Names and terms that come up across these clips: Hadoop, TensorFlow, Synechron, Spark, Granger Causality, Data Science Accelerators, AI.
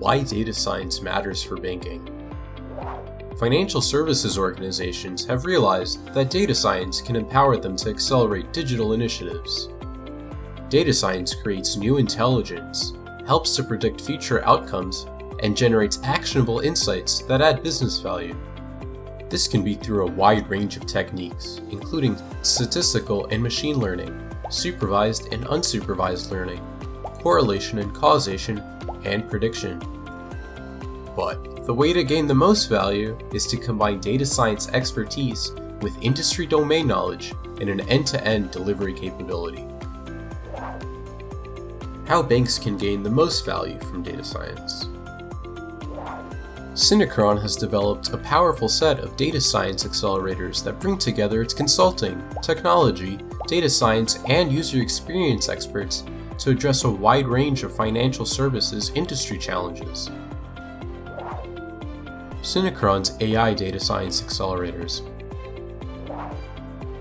Why data science matters for banking. Financial services organizations have realized that data science can empower them to accelerate digital initiatives. Data science creates new intelligence, helps to predict future outcomes, and generates actionable insights that add business value. This can be through a wide range of techniques, including statistical and machine learning, supervised and unsupervised learning, correlation and causation, and prediction. But the way to gain the most value is to combine data science expertise with industry domain knowledge and an end-to-end delivery capability. How banks can gain the most value from data science. Synechron has developed a powerful set of data science accelerators that bring together its consulting, technology, data science, and user experience experts to address a wide range of financial services industry challenges. Synechron's AI Data Science Accelerators.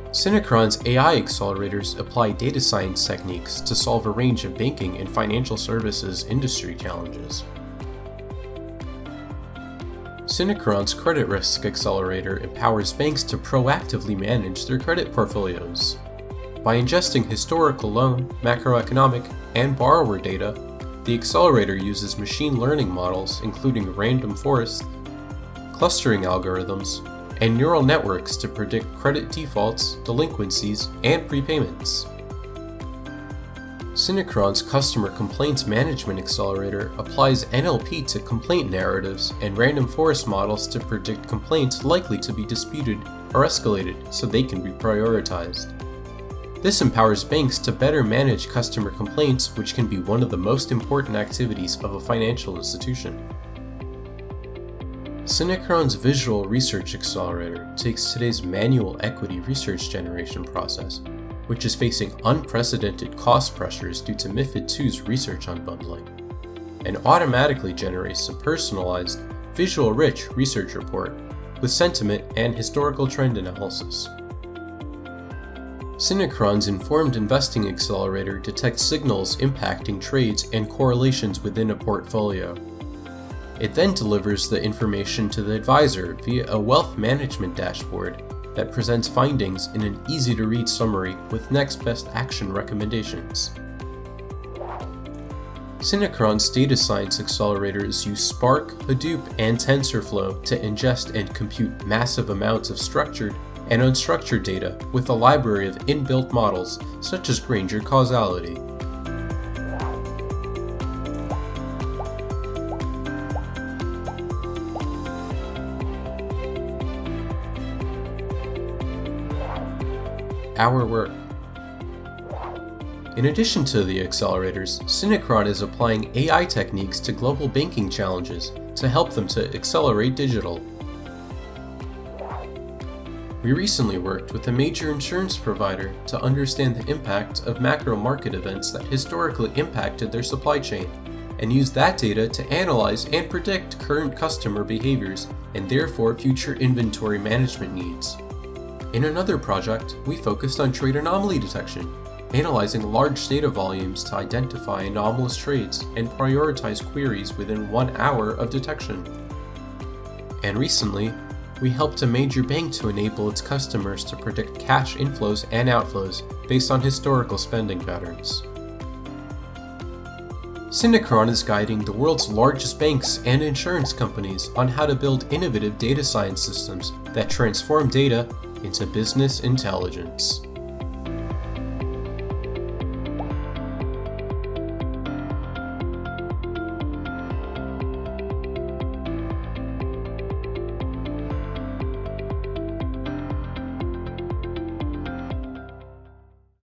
Synechron's AI accelerators apply data science techniques to solve a range of banking and financial services industry challenges. Synechron's Credit Risk Accelerator empowers banks to proactively manage their credit portfolios. By ingesting historical loan, macroeconomic, and borrower data, the accelerator uses machine learning models including random forest, clustering algorithms, and neural networks to predict credit defaults, delinquencies, and prepayments. Synechron's Customer Complaints Management Accelerator applies NLP to complaint narratives and random forest models to predict complaints likely to be disputed or escalated so they can be prioritized. This empowers banks to better manage customer complaints, which can be one of the most important activities of a financial institution. Synechron's Visual Research Accelerator takes today's manual equity research generation process, which is facing unprecedented cost pressures due to MiFID II's research unbundling, and automatically generates a personalized, visual-rich research report with sentiment and historical trend analysis. Synechron's Informed Investing Accelerator detects signals impacting trades and correlations within a portfolio. It then delivers the information to the advisor via a wealth management dashboard that presents findings in an easy-to-read summary with next best action recommendations. Synechron's data science accelerators use Spark, Hadoop, and TensorFlow to ingest and compute massive amounts of structured and unstructured data with a library of inbuilt models such as Granger Causality. Our work. In addition to the accelerators, Synechron is applying AI techniques to global banking challenges to help them to accelerate digital. We recently worked with a major insurance provider to understand the impact of macro market events that historically impacted their supply chain, and use that data to analyze and predict current customer behaviors and therefore future inventory management needs. In another project, we focused on trade anomaly detection, analyzing large data volumes to identify anomalous trades and prioritize queries within 1 hour of detection. And recently, we helped a major bank to enable its customers to predict cash inflows and outflows based on historical spending patterns. Synechron is guiding the world's largest banks and insurance companies on how to build innovative data science systems that transform data into business intelligence.